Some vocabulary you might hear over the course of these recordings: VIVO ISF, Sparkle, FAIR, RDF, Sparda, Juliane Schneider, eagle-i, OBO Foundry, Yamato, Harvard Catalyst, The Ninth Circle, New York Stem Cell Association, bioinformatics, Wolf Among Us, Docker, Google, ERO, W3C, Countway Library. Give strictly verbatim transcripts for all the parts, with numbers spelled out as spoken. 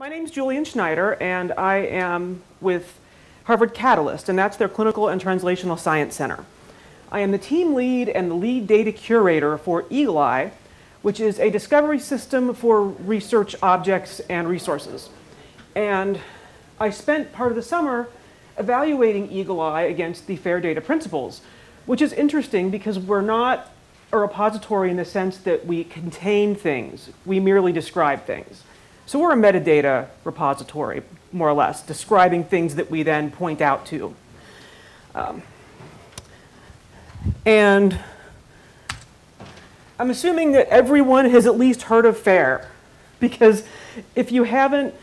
My name is Juliane Schneider, and I am with Harvard Catalyst, and that's their Clinical and Translational Science Center. I am the team lead and the lead data curator for eagle-i, which is a discovery system for research objects and resources. And I spent part of the summer evaluating eagle-i against the FAIR data principles, which is interesting because we're not a repository in the sense that we contain things. We merely describe things. So we're a metadata repository, more or less, describing things that we then point out to. Um, and I'm assuming that everyone has at least heard of FAIR, because if you haven't,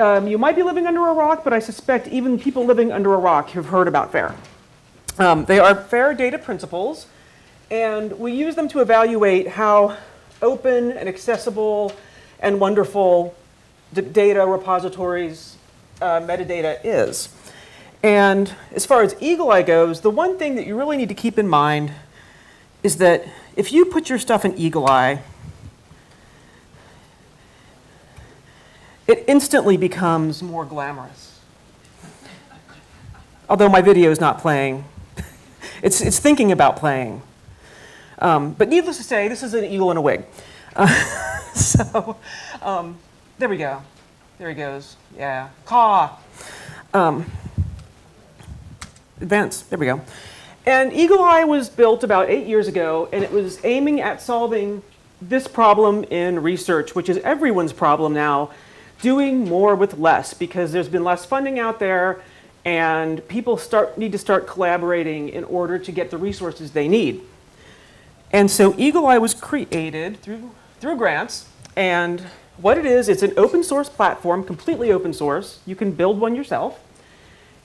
um, you might be living under a rock, but I suspect even people living under a rock have heard about FAIR. Um, they are FAIR data principles, and we use them to evaluate how open and accessible and wonderful the data repositories uh, metadata is. And as far as eagle-i goes, the one thing that you really need to keep in mind is that if you put your stuff in eagle-i, it instantly becomes more glamorous. Although my video is not playing. it's, it's thinking about playing. Um, but needless to say, this is an eagle in a wig. Uh, so um, there we go. There he goes. Yeah. Caw. Um, advance. There we go. And eagle-i was built about eight years ago, and it was aiming at solving this problem in research, which is everyone's problem now, doing more with less, because there's been less funding out there, and people start, need to start collaborating in order to get the resources they need. And so eagle-i was created through, through grants, and what it is, it's an open source platform, completely open source. You can build one yourself.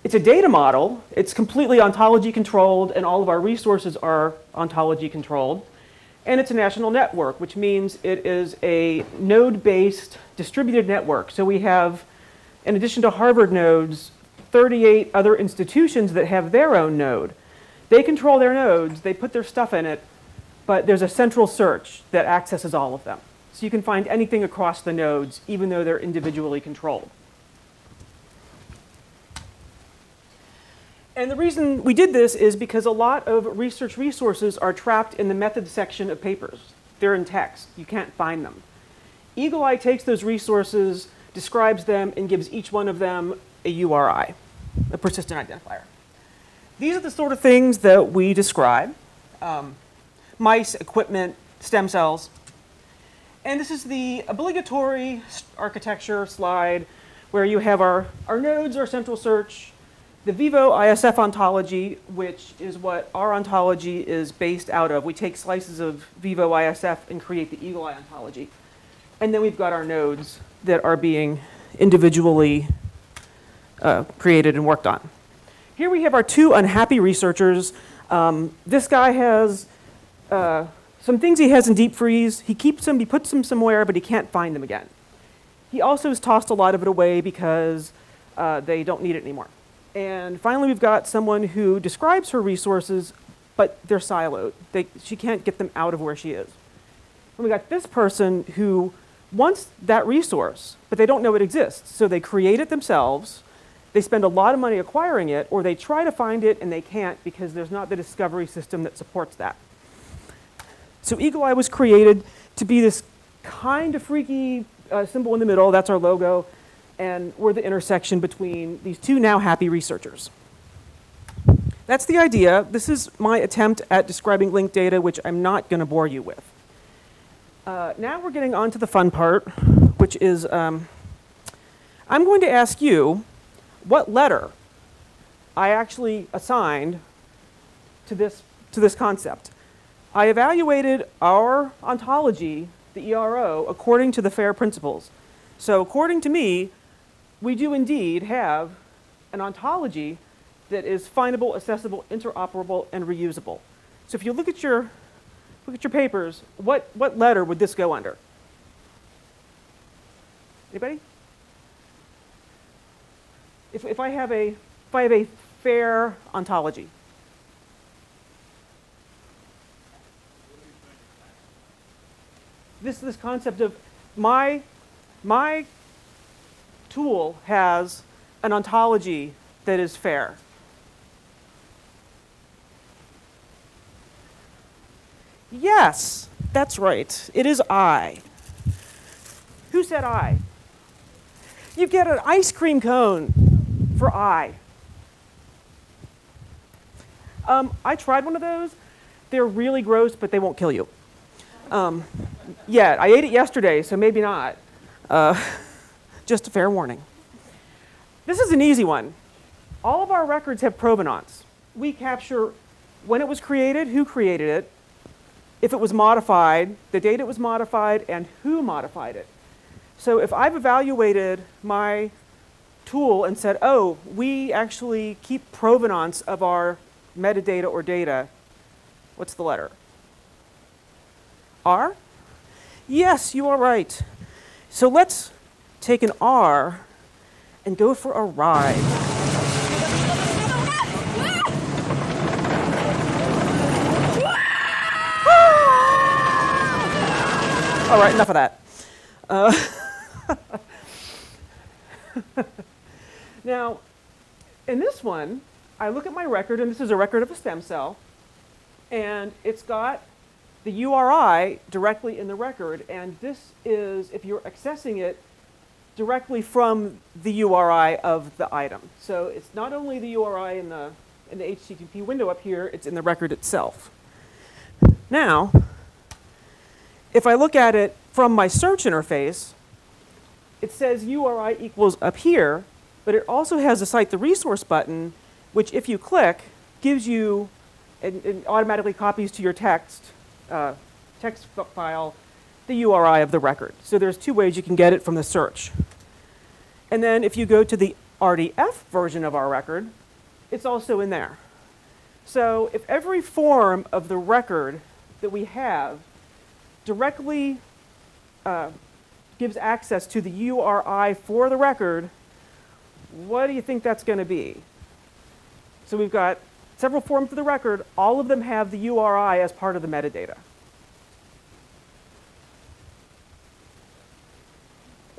It's a data model. It's completely ontology controlled, and all of our resources are ontology controlled. And it's a national network, which means it is a node-based distributed network. So we have, in addition to Harvard nodes, thirty-eight other institutions that have their own node. They control their nodes. They put their stuff in it. But there's a central search that accesses all of them. So you can find anything across the nodes, even though they're individually controlled. And the reason we did this is because a lot of research resources are trapped in the method section of papers. They're in text. You can't find them. eagle-i takes those resources, describes them, and gives each one of them a U R I, a persistent identifier. These are the sort of things that we describe. Um, mice, equipment, stem cells. And this is the obligatory architecture slide where you have our, our nodes, our central search, the VIVO I S F ontology, which is what our ontology is based out of. We take slices of VIVO I S F and create the eagle-i ontology. And then we've got our nodes that are being individually uh, created and worked on. Here we have our two unhappy researchers. Um, this guy has Uh, some things he has in deep freeze. He keeps them, he puts them somewhere, but he can't find them again. He also has tossed a lot of it away because uh, they don't need it anymore. And finally, we've got someone who describes her resources, but they're siloed. They, she can't get them out of where she is. And we got this person who wants that resource, but they don't know it exists. So they create it themselves. They spend a lot of money acquiring it, or they try to find it and they can't because there's not the discovery system that supports that. So eagle-i was created to be this kind of freaky uh, symbol in the middle. That's our logo. And we're the intersection between these two now happy researchers. That's the idea. This is my attempt at describing linked data, which I'm not going to bore you with. Uh, now we're getting on to the fun part, which is um, I'm going to ask you what letter I actually assigned to this, to this concept. I evaluated our ontology, the E R O, according to the FAIR principles. So according to me, we do indeed have an ontology that is findable, accessible, interoperable, and reusable. So if you look at your, look at your papers, what, what letter would this go under? Anybody? If, if I have a, if I have a FAIR ontology, This this concept of my my tool has an ontology that is FAIR. Yes, that's right. It is I. Who said I? You get an ice cream cone for I. Um, I tried one of those. They're really gross, but they won't kill you. Um, yeah, I ate it yesterday, so maybe not. Uh, just a fair warning. This is an easy one. All of our records have provenance. We capture when it was created, who created it, if it was modified, the date it was modified, and who modified it. So if I've evaluated my tool and said, oh, we actually keep provenance of our metadata or data, what's the letter? R? Yes, you are right. So let's take an R and go for a ride. All right, enough of that. Uh, now, in this one, I look at my record, and this is a record of a stem cell, and it's got the U R I directly in the record, and this is, if you're accessing it, directly from the U R I of the item. So it's not only the U R I in the, in the H T T P window up here, it's in the record itself. Now, if I look at it from my search interface, it says U R I equals up here, but it also has a Cite the Resource button, which if you click, gives you, and, and automatically copies to your text, uh, text file, the U R I of the record. So there's two ways you can get it from the search. And then if you go to the R D F version of our record, it's also in there. So if every form of the record that we have directly uh, gives access to the U R I for the record, what do you think that's going to be? So we've got several forms for the record. All of them have the U R I as part of the metadata.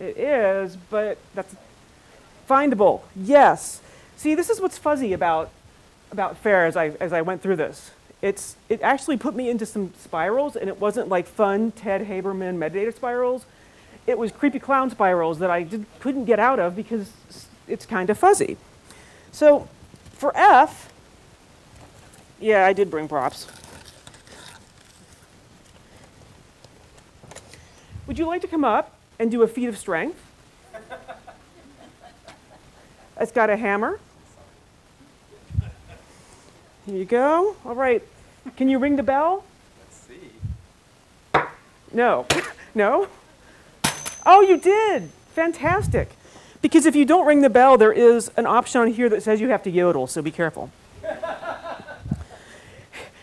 It is, but that's findable. Yes. See, this is what's fuzzy about, about FAIR as I, as I went through this. It's, it actually put me into some spirals, and it wasn't like fun Ted Haberman metadata spirals. It was creepy clown spirals that I did, couldn't get out of because it's kind of fuzzy. So for F, yeah, I did bring props. Would you like to come up and do a feat of strength? It's got a hammer. Here you go. All right. Can you ring the bell? Let's see. No. No? Oh, you did. Fantastic. Because if you don't ring the bell, there is an option on here that says you have to yodel, so be careful.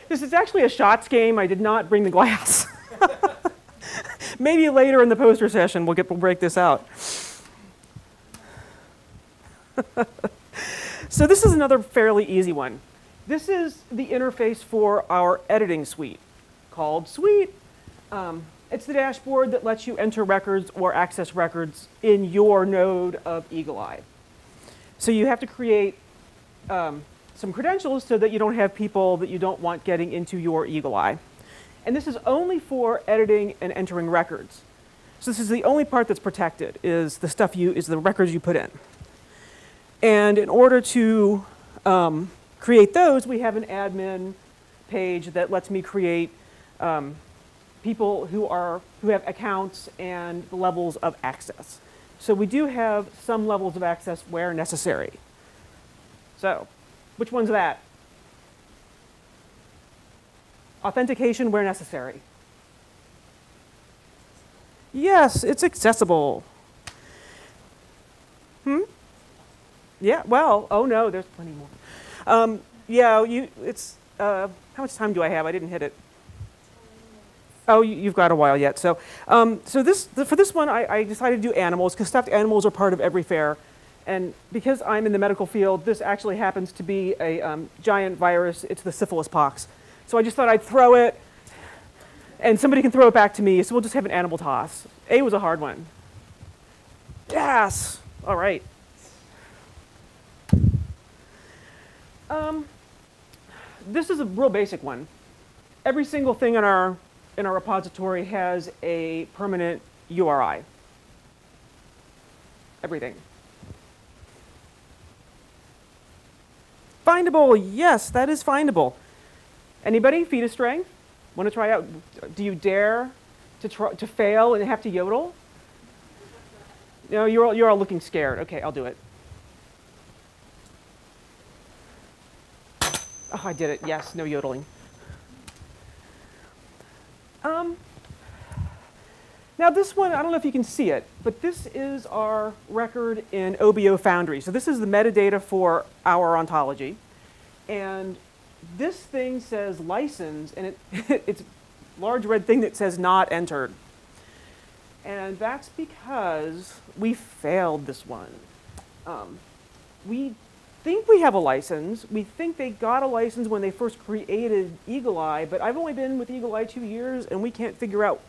This is actually a shots game. I did not bring the glass. Maybe later in the poster session we'll, get, we'll break this out. So this is another fairly easy one. This is the interface for our editing suite called Suite. Um, it's the dashboard that lets you enter records or access records in your node of eagle-i. So you have to create um, some credentials so that you don't have people that you don't want getting into your eagle-i. And this is only for editing and entering records. So this is the only part that's protected, is the stuff you, is the records you put in. And in order to um, create those, we have an admin page that lets me create um, people who are who have accounts and levels of access. So we do have some levels of access where necessary. So which one's that? Authentication where necessary. Yes, it's accessible. Hmm? Yeah, well, oh no, there's plenty more. Um, yeah, you, it's, uh, how much time do I have? I didn't hit it. Oh, you, you've got a while yet. So, um, so this, the, for this one, I, I decided to do animals, because stuffed animals are part of every fair. And because I'm in the medical field, this actually happens to be a um, giant virus. It's the syphilis pox. So I just thought I'd throw it, and somebody can throw it back to me. So we'll just have an animal toss. A was a hard one. Yes. All right. Um, this is a real basic one. Every single thing in our in our repository has a permanent U R I. Everything. Findable, yes, that is findable. Anybody feed a string? Want to try out? Do you dare to try, to fail and have to yodel? No, you're all, you're all looking scared. Okay, I'll do it. Oh, I did it. Yes, no yodeling. Um, now this one, I don't know if you can see it, but this is our record in O B O Foundry. So this is the metadata for our ontology. And this thing says license, and it, it's a large red thing that says not entered. And that's because we failed this one. Um, we think we have a license. We think they got a license when they first created eagle-i, but I've only been with eagle-i two years, and we can't figure out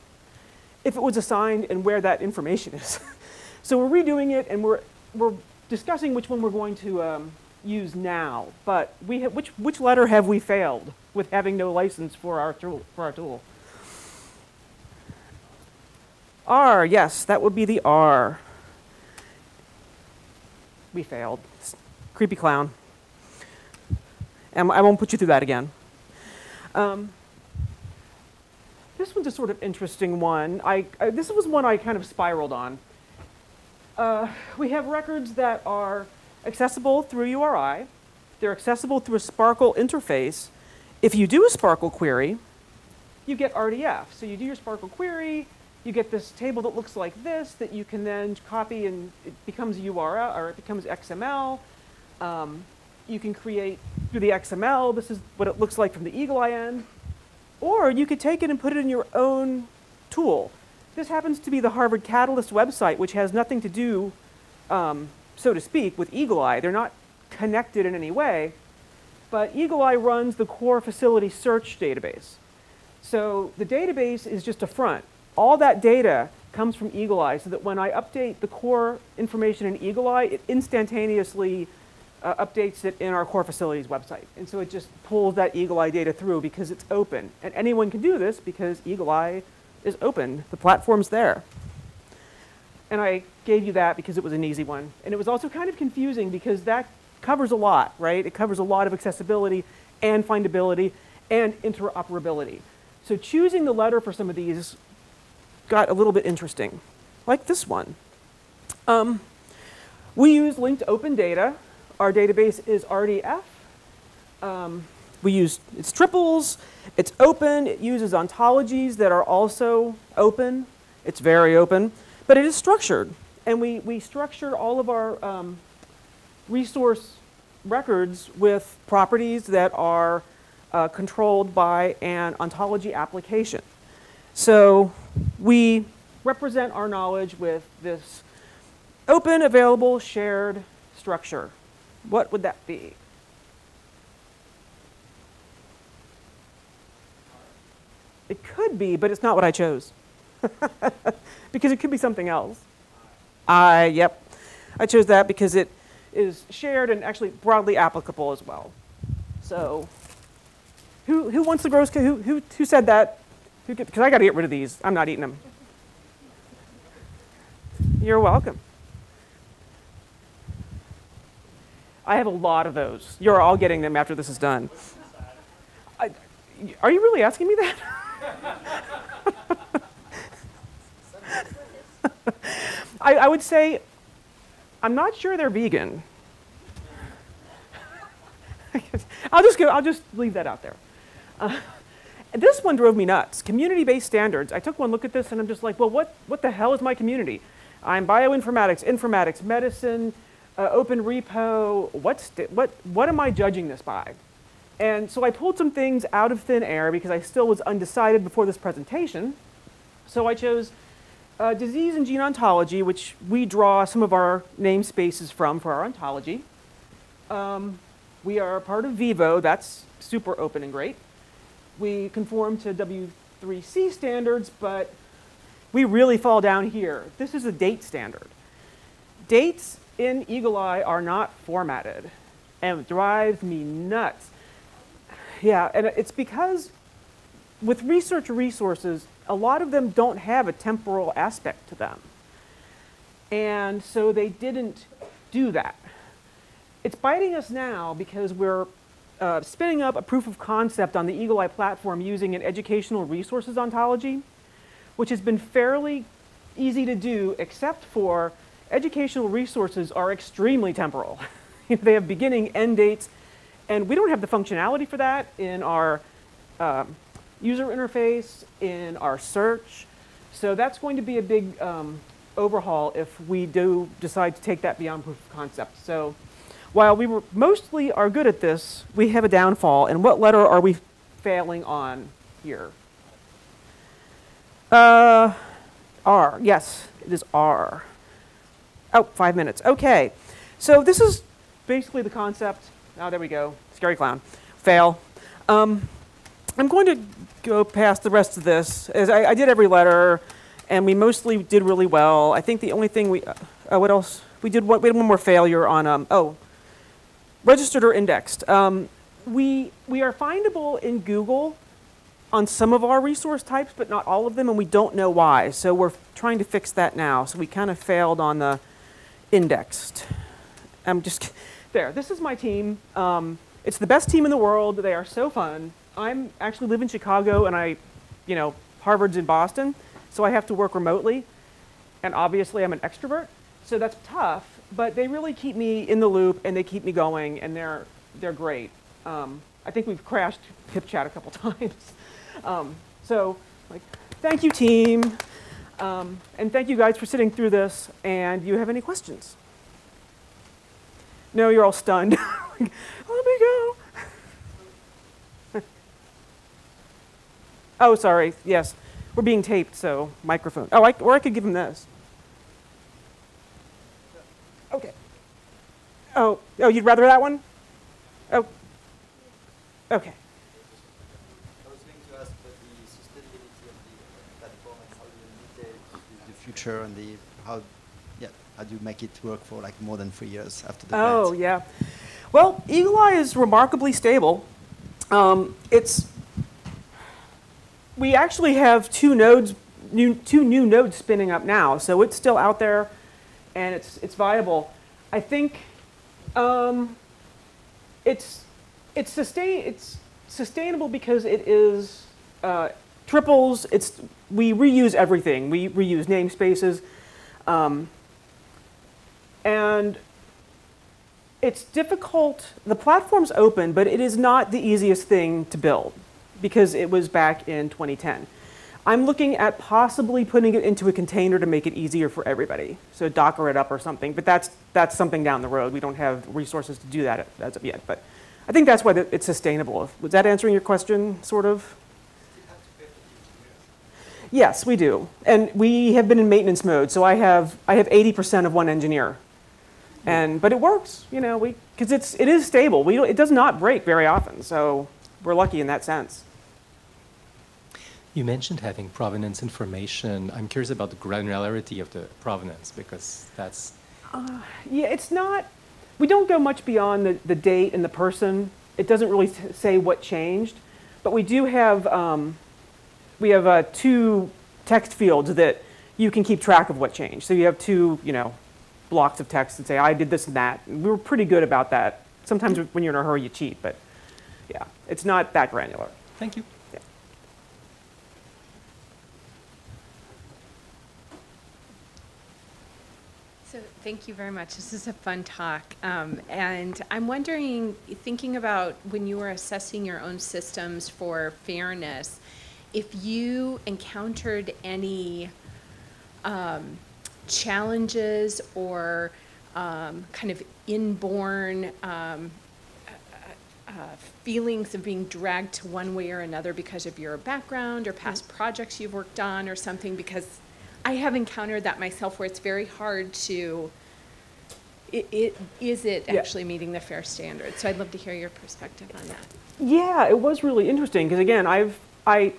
if it was assigned and where that information is. So we're redoing it, and we're, we're discussing which one we're going to um, use now. But we ha which, which letter have we failed with having no license for our tool? For our tool? R, yes, that would be the R. We failed. Creepy clown. And I won't put you through that again. Um, this one's a sort of interesting one. I, I, this was one I kind of spiraled on. Uh, we have records that are accessible through U R I. They're accessible through a Sparkle interface. If you do a Sparkle query, you get R D F. So you do your Sparkle query. You get this table that looks like this that you can then copy, and it becomes a U R L, or it becomes X M L. Um, you can create through the X M L. This is what it looks like from the eagle-i end. Or you could take it and put it in your own tool. This happens to be the Harvard Catalyst website, which has nothing to do, um, so to speak, with eagle-i. They're not connected in any way. But eagle-i runs the core facility search database. So the database is just a front. All that data comes from eagle-i, so that when I update the core information in eagle-i, it instantaneously uh, updates it in our core facilities website. And so it just pulls that eagle-i data through because it's open. And anyone can do this because eagle-i is open. The platform's there. And I gave you that because it was an easy one. And it was also kind of confusing because that covers a lot, right? It covers a lot of accessibility and findability and interoperability. So choosing the letter for some of these got a little bit interesting, like this one. Um, we use linked open data. Our database is R D F. Um, we use its triples. It's open. It uses ontologies that are also open. It's very open, but it is structured. And we, we structured all of our um, resource records with properties that are uh, controlled by an ontology application. So we represent our knowledge with this open, available, shared structure. What would that be? It could be, but it's not what I chose. Because it could be something else. I, yep. I chose that because it is shared and actually broadly applicable as well. So who, who wants the gross, who, who, who said that? Because I got to get rid of these. I'm not eating them. You're welcome. I have a lot of those. You're all getting them after this is done. I, are you really asking me that? I, I would say I'm not sure they're vegan. I'll just go. I'll just leave that out there. Uh, This one drove me nuts, community-based standards. I took one look at this and I'm just like, well, what, what the hell is my community? I'm bioinformatics, informatics, medicine, uh, open repo. What's what, what am I judging this by? And so I pulled some things out of thin air because I still was undecided before this presentation. So I chose uh, disease and gene ontology, which we draw some of our namespaces from for our ontology. Um, we are part of VIVO. That's super open and great. We conform to W three C standards, but we really fall down here. This is a date standard. Dates in eagle-i are not formatted, and it drives me nuts. Yeah, and it's because with research resources, a lot of them don't have a temporal aspect to them. And so they didn't do that. It's biting us now because we're uh, spinning up a proof of concept on the eagle-i platform using an educational resources ontology, which has been fairly easy to do, except for educational resources are extremely temporal. They have beginning, end dates, and we don't have the functionality for that in our um, user interface, in our search. So that's going to be a big um, overhaul if we do decide to take that beyond proof of concept. So while we were mostly are good at this, we have a downfall. And what letter are we failing on here? Uh, R. Yes, it is R. Oh, five minutes. OK. So this is basically the concept. Oh, there we go. Scary clown. Fail. Um, I'm going to go past the rest of this. As I, I did every letter, and we mostly did really well. I think the only thing we, uh, uh, what else? We did one, we had one more failure on, um, oh, registered or indexed. Um, we, we are findable in Google on some of our resource types, but not all of them, and we don't know why. So we're trying to fix that now. So we kind of failed on the indexed. I'm just, there, this is my team. Um, it's the best team in the world. They are so fun. I actually live in Chicago, and I, you know, Harvard's in Boston, so I have to work remotely. And obviously, I'm an extrovert, so that's tough. But they really keep me in the loop, and they keep me going, and they're they're great. Um, I think we've crashed HipChat a couple times. Um, so, like, thank you, team, um, and thank you guys for sitting through this. And you have any questions? No, you're all stunned. Like, let me go. Oh, sorry, yes. We're being taped, so microphone. Oh, I, or I could give him this. OK. Oh, oh, you'd rather that one? Oh, OK. I was going to ask about the sustainability of the platform and how you meet the future and the, how, yeah, how do you make it work for like more than three years after the plant? Oh, yeah. Well, eagle-i is remarkably stable. Um, it's We actually have two nodes, new, two new nodes spinning up now, so it's still out there, and it's it's viable. I think um, it's it's sustain it's sustainable because it is uh, triples. It's we reuse everything. We reuse namespaces, um, and it's difficult. The platform's open, but it is not the easiest thing to build, because it was back in twenty ten. I'm looking at possibly putting it into a container to make it easier for everybody. So Docker it up or something, but that's, that's something down the road. We don't have resources to do that as of yet, but I think that's why it's sustainable. Was that answering your question, sort of? Yes, we do. And we have been in maintenance mode, so I have I have eighty percent of one engineer. And, but it works, you know, we, because it's, it is stable. We don't, it does not break very often, so we're lucky in that sense. You mentioned having provenance information. I'm curious about the granularity of the provenance, because that's... Uh, yeah, it's not... We don't go much beyond the, the date and the person. It doesn't really say what changed. But we do have, um, we have uh, two text fields that you can keep track of what changed. So you have two, you know, blocks of text that say, I did this and that. And we were pretty good about that. Sometimes when you're in a hurry, you cheat, but yeah, it's not that granular. Thank you. Yeah. So thank you very much. This is a fun talk. Um, and I'm wondering, thinking about when you were assessing your own systems for fairness, if you encountered any um, challenges or um, kind of inborn um, Uh, feelings of being dragged to one way or another because of your background or past projects you've worked on or something, because I have encountered that myself where it's very hard to, it, it, is it yeah. actually meeting the FAIR standard? So I'd love to hear your perspective on that. Yeah, it was really interesting because again, I've, I,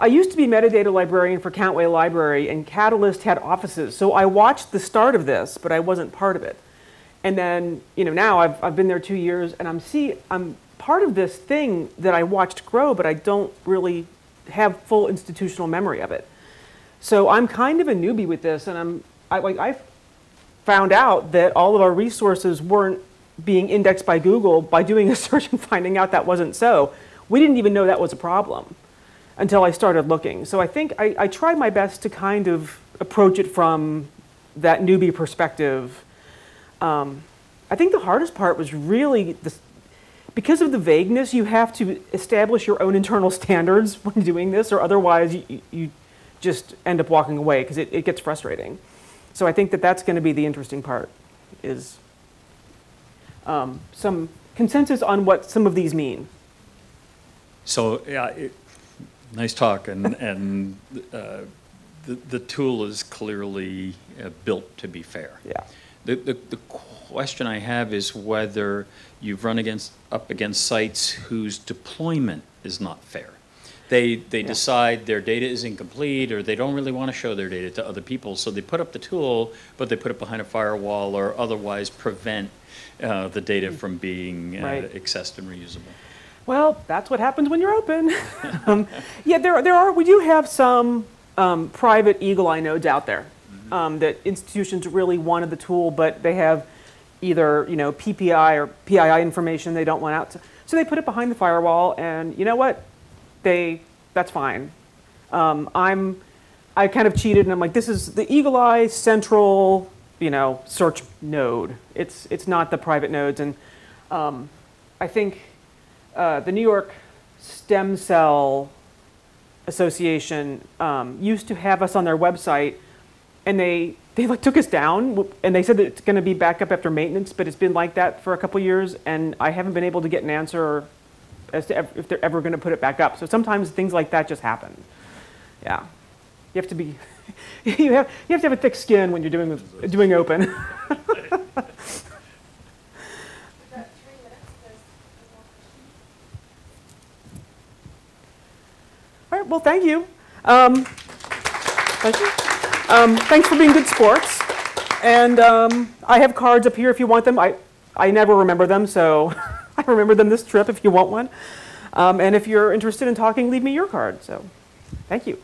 I used to be metadata librarian for Countway Library, and Catalyst had offices. So I watched the start of this, but I wasn't part of it. And then, you know, now I've, I've been there two years and I'm see, I'm part of this thing that I watched grow, but I don't really have full institutional memory of it. So I'm kind of a newbie with this, and I'm, I, like, I found out that all of our resources weren't being indexed by Google by doing a search and finding out that wasn't so. We didn't even know that was a problem until I started looking. So I think I, I tried my best to kind of approach it from that newbie perspective. Um, I think the hardest part was really, the, because of the vagueness, you have to establish your own internal standards when doing this, or otherwise you, you just end up walking away because it, it gets frustrating. So I think that that's going to be the interesting part, is um, some consensus on what some of these mean. So yeah, it, nice talk, and, and uh, the, the tool is clearly uh, built to be fair. Yeah. The, the, the question I have is whether you've run against, up against sites whose deployment is not fair. They, they yeah. decide their data is incomplete, or they don't really want to show their data to other people, so they put up the tool, but they put it behind a firewall or otherwise prevent uh, the data from being uh, right. accessed and reusable. Well, that's what happens when you're open. um, yeah, there, there are, we do have some um, private eagle-i nodes out there. Um, that institutions really wanted the tool, but they have either, you know, P P I or P I I information they don't want out. To, so they put it behind the firewall, and you know what? They, that's fine. Um, I'm, I kind of cheated, and I'm like, this is the eagle-i central, you know, search node. It's, it's not the private nodes. And um, I think uh, the New York Stem Cell Association um, used to have us on their website. And they, they like took us down, and they said that it's going to be back up after maintenance, but it's been like that for a couple years, and I haven't been able to get an answer as to if they're ever going to put it back up. So sometimes things like that just happen. Yeah, you have to be, you have you have to have a thick skin when you're doing doing open. All right. Well, thank you. Um, thank you. Um, thanks for being good sports, and um, I have cards up here if you want them. I, I never remember them, so I remember them this trip if you want one. Um, and if you're interested in talking, leave me your card. So, thank you.